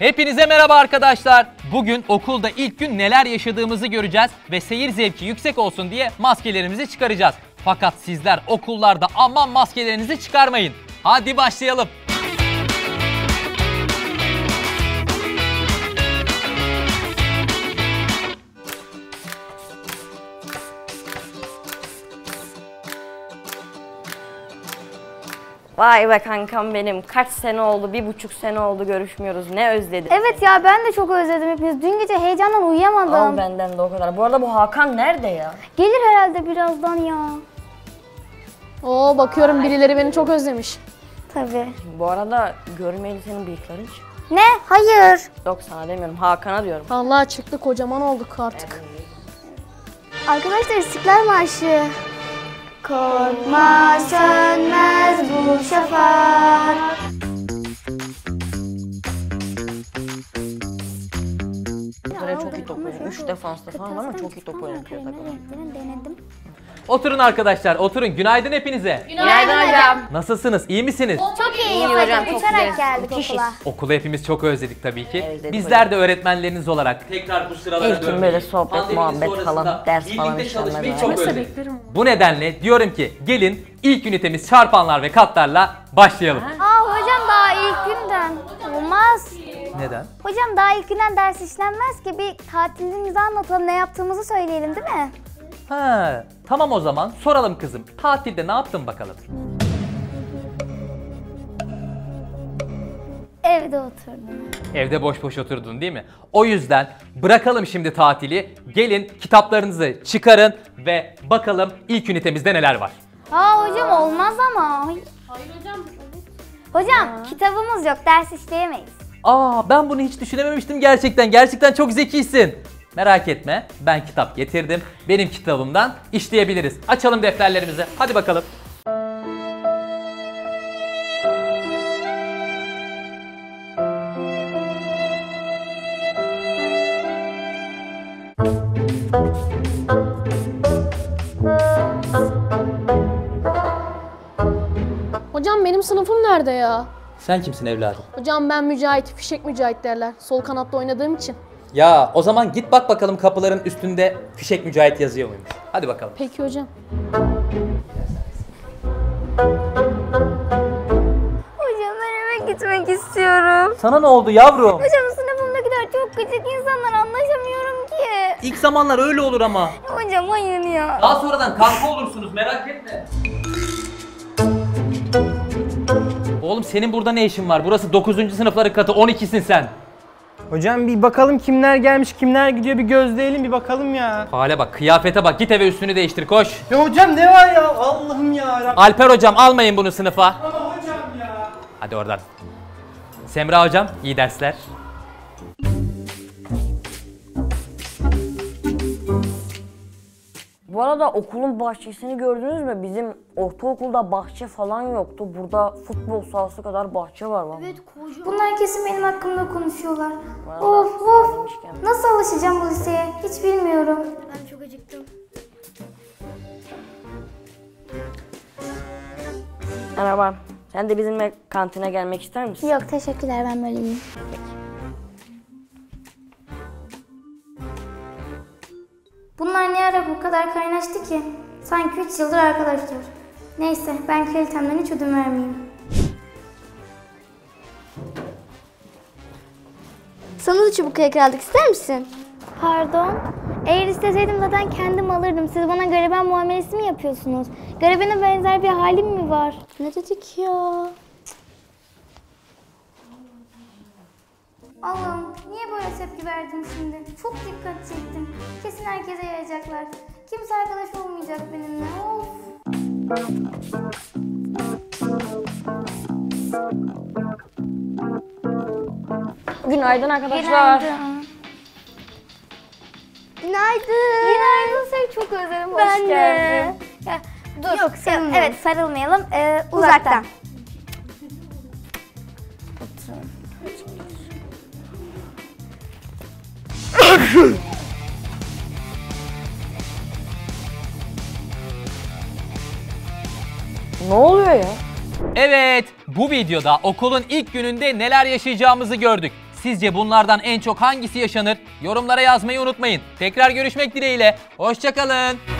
Hepinize merhaba arkadaşlar. Bugün okulda ilk gün neler yaşadığımızı göreceğiz ve seyir zevki yüksek olsun diye maskelerimizi çıkaracağız. Fakat sizler okullarda aman maskelerinizi çıkarmayın. Hadi başlayalım. Vay be kankam benim. Kaç sene oldu? 1,5 sene oldu görüşmüyoruz. Ne özledim. Evet ya, ben de çok özledim hepiniz. Dün gece heyecandan uyuyamadım. Al benden de o kadar. Bu arada bu Hakan nerede ya? Gelir herhalde birazdan ya. Oo, bakıyorum birileri beni çok özlemiş. Tabii. Bu arada görmeyeli senin bıyıkların hiç. Ne? Hayır. Yok, sana demiyorum. Hakan'a diyorum. Vallahi çıktı, kocaman olduk artık. Evet. Arkadaşlar, İstiklal Marşı. Korkma sönmez bu şafak. Çok iyi top oynuyor. 3 defansta falan var ama çok iyi top oynuyor. Denedim. Oturun arkadaşlar, oturun. Günaydın hepinize. Günaydın hocam. Nasılsınız, iyi misiniz? Çok iyiyim hocam. Uçarak geldik okula. Okulu hepimiz çok özledik tabii ki. Bizler de öğretmenleriniz olarak tekrar bu sıralara dönmeyi. İlk gün böyle sohbet, muhabbet falan, ders falan işlemleri çok özledik. Bu nedenle diyorum ki gelin ilk ünitemiz çarpanlar ve katlarla başlayalım. Aa hocam, daha ilk günden. Olmaz. Neden? Hocam daha ilk günden ders işlenmez ki, bir tatilimizi anlatalım, ne yaptığımızı söyleyelim değil mi? Ha, tamam o zaman soralım kızım. Tatilde ne yaptın bakalım? Evde oturdum. Evde boş boş oturdun değil mi? O yüzden bırakalım şimdi tatili. Gelin kitaplarınızı çıkarın ve bakalım ilk ünitemizde neler var. Aa hocam olmaz ama. Hayır hocam. Hocam kitabımız yok, ders işleyemeyiz. Aa, ben bunu hiç düşünememiştim gerçekten. Gerçekten çok zekisin. Merak etme, ben kitap getirdim. Benim kitabımdan işleyebiliriz. Açalım defterlerimizi. Hadi bakalım. Hocam benim sınıfım nerede ya? Sen kimsin evladım? Hocam ben Mücahit, Fişek Mücahit derler. Sol kanatta oynadığım için. Ya o zaman git bak bakalım kapıların üstünde Fişek Mücahit yazıyor muymuş? Hadi bakalım. Peki hocam. Hocam ben eve gitmek istiyorum. Sana ne oldu yavrum? Hocam sınıfımdakiler çok gıcık insanlar, anlaşamıyorum ki. İlk zamanlar öyle olur ama. Hocam hayır ya. Daha sonradan kanka olursunuz, merak etme. Oğlum senin burada ne işin var? Burası 9. sınıfların katı, 12'sin sen. Hocam bir bakalım kimler gelmiş, kimler gidiyor, bir gözleyelim bir bakalım ya. Hale bak, kıyafete bak, git eve üstünü değiştir, koş. Ya hocam ne var ya, Allah'ım ya. Alper hocam almayın bunu sınıfa. Ama hocam ya. Hadi oradan. Semra hocam iyi dersler. Bu arada okulun bahçesini gördünüz mü? Bizim ortaokulda bahçe falan yoktu. Burada futbol sahası kadar bahçe var lan. Evet kocaman. Bunlar kesin benim hakkımda konuşuyorlar. Of of! Nasıl alışacağım bu liseye? Hiç bilmiyorum. Ben çok acıktım. Merhaba. Sen de bizimle kantine gelmek ister misin? Yok teşekkürler, ben böyle iyiyim. Bunlar ne ara bu kadar kaynaştı ki? Sanki 3 yıldır arkadaşlar. Neyse, ben kelitemden hiç ödün vermeyeyim. Sana da çubuk kayık aldık, ister misin? Pardon? Eğer isteseydim zaten kendim alırdım. Siz bana gariban muamelesi mi yapıyorsunuz? Garibana benzer bir halim mi var? Ne dedik ya? Allah'ım niye böyle tepki verdin şimdi? Çok dikkat çektim. Kesin herkese yayacaklar. Kimse arkadaş olmayacak benimle. Of. Günaydın arkadaşlar. Günaydın. Günaydın. Günaydın, seni çok özledim. Ben de. Ya, dur. Yok, sarılmayalım. Evet, sarılmayalım. Uzaktan. Ne oluyor ya? Evet, bu videoda okulun ilk gününde neler yaşayacağımızı gördük. Sizce bunlardan en çok hangisi yaşanır? Yorumlara yazmayı unutmayın. Tekrar görüşmek dileğiyle. Hoşça kalın.